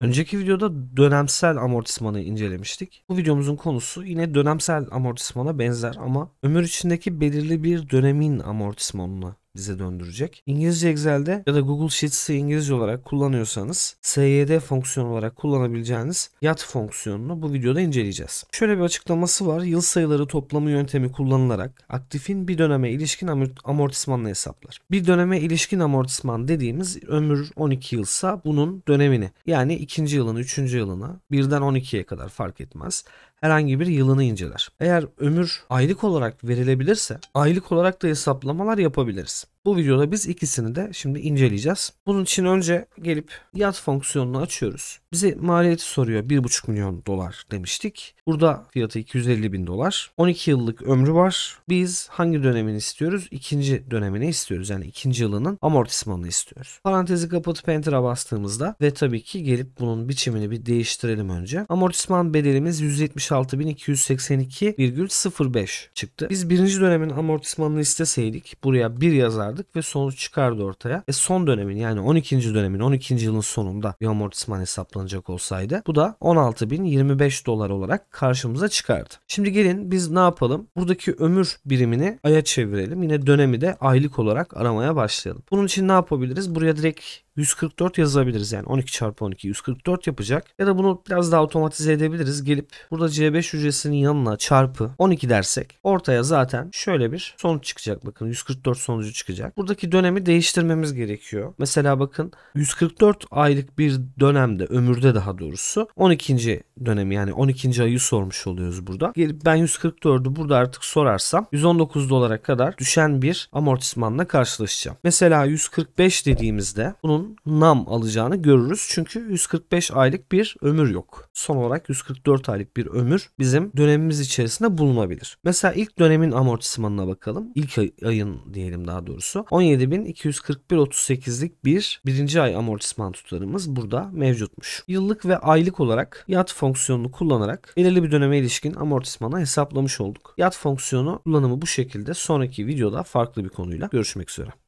Önceki videoda dönemsel amortismanı incelemiştik. Bu videomuzun konusu yine dönemsel amortismana benzer ama ömür içindeki belirli bir dönemin amortismanına bize döndürecek. İngilizce Excel'de ya da Google Sheets'i İngilizce olarak kullanıyorsanız SYD fonksiyonu olarak kullanabileceğiniz YAT fonksiyonunu bu videoda inceleyeceğiz. Şöyle bir açıklaması var. Yıl sayıları toplama yöntemi kullanılarak aktifin bir döneme ilişkin amortismanını hesaplar. Bir döneme ilişkin amortisman dediğimiz ömür 12 yılsa bunun dönemini, yani 2. yılını 3. yılına, 1'den 12'ye kadar fark etmez, herhangi bir yılını inceler. Eğer ömür aylık olarak verilebilirse aylık olarak da hesaplamalar yapabiliriz. Bu videoda biz ikisini de şimdi inceleyeceğiz. Bunun için önce gelip YAT fonksiyonunu açıyoruz. Bize maliyeti soruyor. 1,5 milyon dolar demiştik. Burada fiyatı 250 bin dolar. 12 yıllık ömrü var. Biz hangi dönemini istiyoruz? İkinci dönemini istiyoruz. Yani ikinci yılının amortismanını istiyoruz. Parantezi kapatıp Enter'a bastığımızda ve tabii ki gelip bunun biçimini bir değiştirelim önce. Amortisman bedelimiz 176.282,05 çıktı. Biz birinci dönemin amortismanını isteseydik buraya 1 yazardık ve sonuç çıkardı ortaya. Son dönemin, yani 12. dönemin 12. yılın sonunda bir amortisman hesaplanacak olsaydı bu da 16.025 dolar olarak karşımıza çıkardı. Şimdi gelin biz ne yapalım? Buradaki ömür birimini aya çevirelim. Yine dönemi de aylık olarak aramaya başlayalım. Bunun için ne yapabiliriz? Buraya direkt 144 yazabiliriz. Yani 12 çarpı 12 144 yapacak. Ya da bunu biraz daha otomatize edebiliriz. Gelip burada C5 hücresinin yanına çarpı 12 dersek ortaya zaten şöyle bir sonuç çıkacak. Bakın 144 sonucu çıkacak. Buradaki dönemi değiştirmemiz gerekiyor. Mesela bakın 144 aylık bir dönemde, ömürde daha doğrusu 12. dönemi, yani 12. ayı sormuş oluyoruz burada. Gelip ben 144'ü burada artık sorarsam 119 dolara kadar düşen bir amortismanla karşılaşacağım. Mesela 145 dediğimizde bunun nam alacağını görürüz. Çünkü 145 aylık bir ömür yok. Son olarak 144 aylık bir ömür bizim dönemimiz içerisinde bulunabilir. Mesela ilk dönemin amortismanına bakalım. İlk ayın diyelim daha doğrusu. 17.241.38'lik birinci ay amortisman tutarımız burada mevcutmuş. Yıllık ve aylık olarak YAT fonksiyonunu kullanarak belirli bir döneme ilişkin amortismana hesaplamış olduk. YAT fonksiyonu kullanımı bu şekilde. Sonraki videoda farklı bir konuyla görüşmek üzere.